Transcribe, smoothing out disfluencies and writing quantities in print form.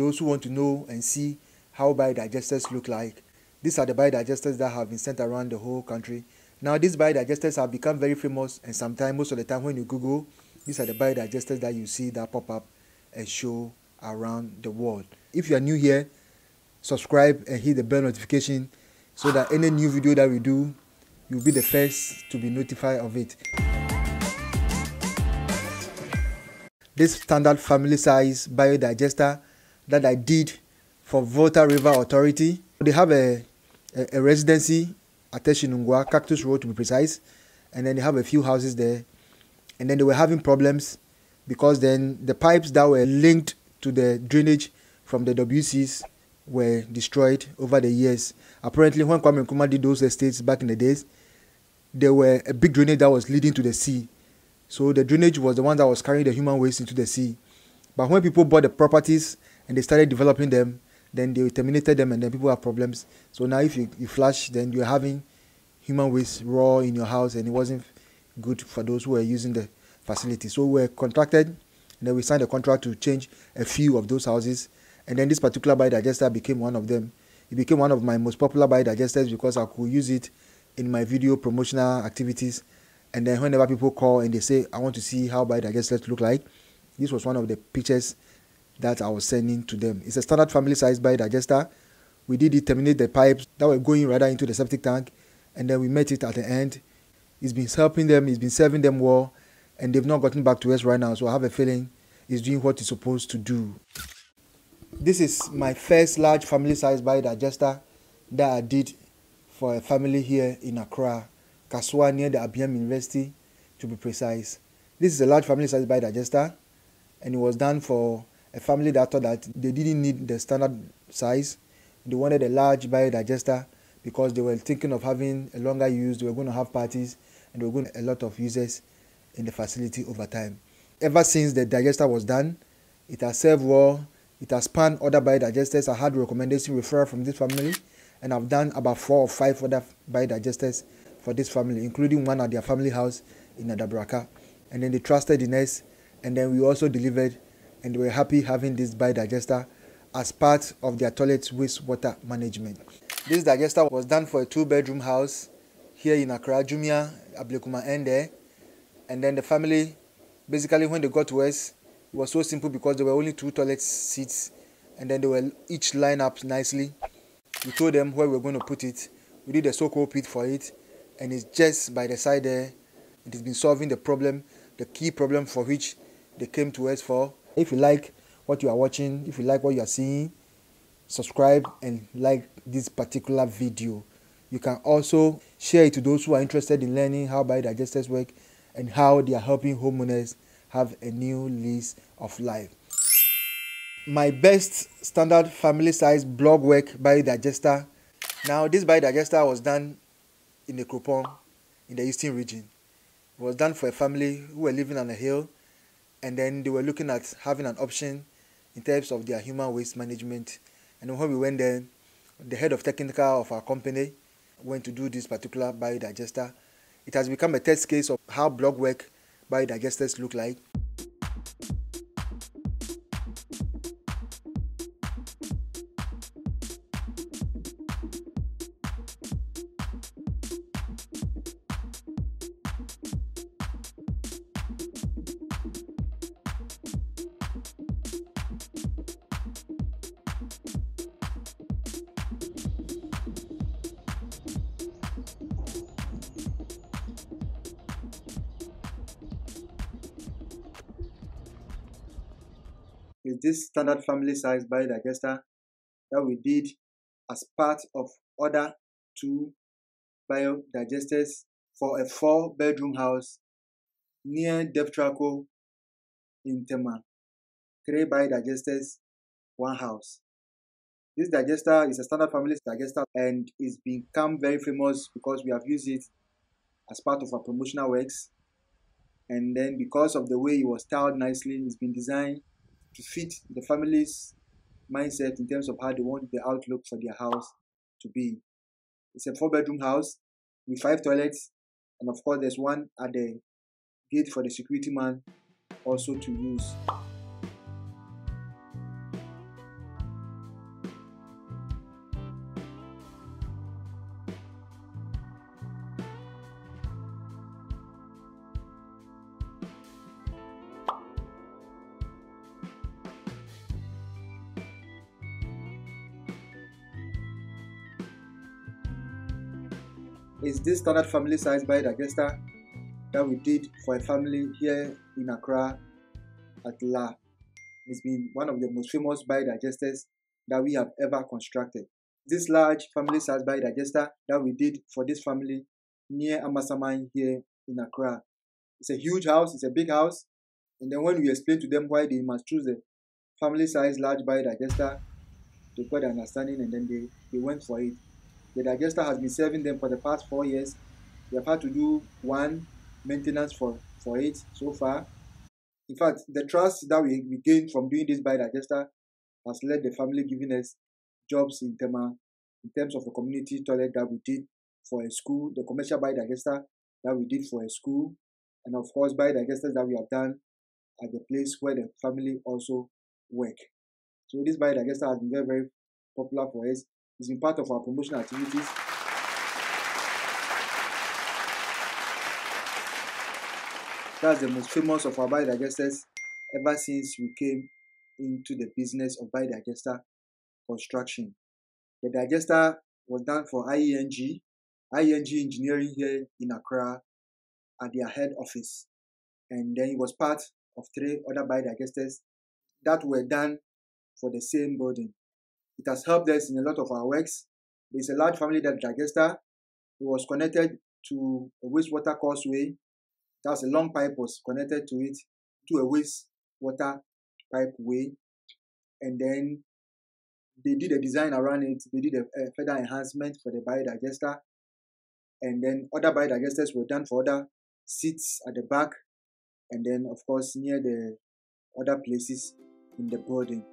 those who want to know and see how biodigesters look like, these are the biodigesters that have been sent around the whole country. Now, these biodigesters have become very famous, and sometimes, most of the time, when you Google, these are the biodigesters that you see that pop up and show around the world. If you are new here, subscribe and hit the bell notification so that any new video that we do, you'll be the first to be notified of it. This standard family size biodigester that I did for Volta River Authority. They have a residency at Teshinungwa, Cactus Road to be precise, and then they have a few houses there, and then they were having problems because then the pipes that were linked to the drainage from the WCs were destroyed over the years. Apparently, when Kwame Nkrumah did those estates back in the days, there were a big drainage that was leading to the sea. So the drainage was the one that was carrying the human waste into the sea. But when people bought the properties and they started developing them, then they terminated them, and then people have problems. So now if you flush, then you're having human waste raw in your house, and it wasn't good for those who were using the facility. So we were contracted, and then we signed a contract to change a few of those houses. And then this particular biodigester became one of them. It became one of my most popular biodigesters because I could use it in my video promotional activities. And then whenever people call and they say, I want to see how biodigesters look like, this was one of the pictures that I was sending to them. It's a standard family size biodigester. We did terminate the pipes that were going rather into the septic tank, and then we met it at the end. It's been helping them, it's been serving them well, and they've not gotten back to us right now, so I have a feeling it's doing what it's supposed to do. This is my first large family size biodigester that I did for a family here in Accra, Kasoa, near the ABM University to be precise. This is a large family size biodigester, and it was done for a family that thought that they didn't need the standard size. They wanted a large biodigester because they were thinking of having a longer use. They were going to have parties, and they were going to have a lot of users in the facility over time. Ever since the digester was done, it has served well. It has spanned other biodigesters. I had recommendation referral from this family, and I've done about 4 or 5 other biodigesters for this family, including one at their family house in Adabraka. And then they trusted in us, and then we also delivered, and they were happy having this biodigester as part of their toilet wastewater management. This digester was done for a 2-bedroom house here in Accra, Jumia, Ablekuma, and there. And then the family, basically when they got to us, it was so simple because there were only 2 toilet seats, and then they were each lined up nicely. We told them where we were going to put it. We did a so-called pit for it, and it's just by the side there. It has been solving the problem, the key problem for which they came to us for. If you like what you are watching, if you like what you are seeing, subscribe and like this particular video. You can also share it to those who are interested in learning how biodigesters work and how they are helping homeowners have a new lease of life. My best standard family size block work biodigester. Now, this biodigester was done in the Kropong, in the eastern region. It was done for a family who were living on a hill, and then they were looking at having an option in terms of their human waste management. And when we went there, the head of technical of our company went to do this particular biodigester. It has become a test case of how block work biodigesters look like. Is this standard family size biodigester that we did as part of other 2 biodigesters for a 4-bedroom house near Dev Traco in Tema. 3 biodigesters, 1 house. This digester is a standard family digester, and it's become very famous because we have used it as part of our promotional works. And then because of the way it was styled nicely, it's been designed to fit the family's mindset in terms of how they want the outlook for their house to be. It's a 4-bedroom house with 5 toilets, and of course there's one at the gate for the security man also to use. is this standard family size by digester that we did for a family here in Accra at La. It's been one of the most famous biodigesters that we have ever constructed. This large family size biodigester that we did for this family near Amasamine here in Accra. It's a huge house, it's a big house. And then when we explain to them why they must choose a family size large biodigester, they got the understanding and then they went for it. The digester has been serving them for the past 4 years. We have had to do one maintenance for it so far. In fact, the trust that we gained from doing this biodigester has led the family giving us jobs in Tema in terms of the community toilet that we did for a school, the commercial biodigester that we did for a school, and of course biodigesters that we have done at the place where the family also work. So this biodigester has been very, very popular for us. It's been part of our promotional activities. That's the most famous of our biodigesters ever since we came into the business of biodigester construction. The digester was done for IENG, IENG Engineering here in Accra at their head office. And then it was part of 3 other biodigesters that were done for the same building. It has helped us in a lot of our works. There's a large family digester. It was connected to a wastewater causeway. That's a long pipe was connected to it, to a wastewater pipe way. And then they did a design around it. They did a further enhancement for the biodigester. And then other biodigesters were done for other seats at the back. And then, of course, near the other places in the building.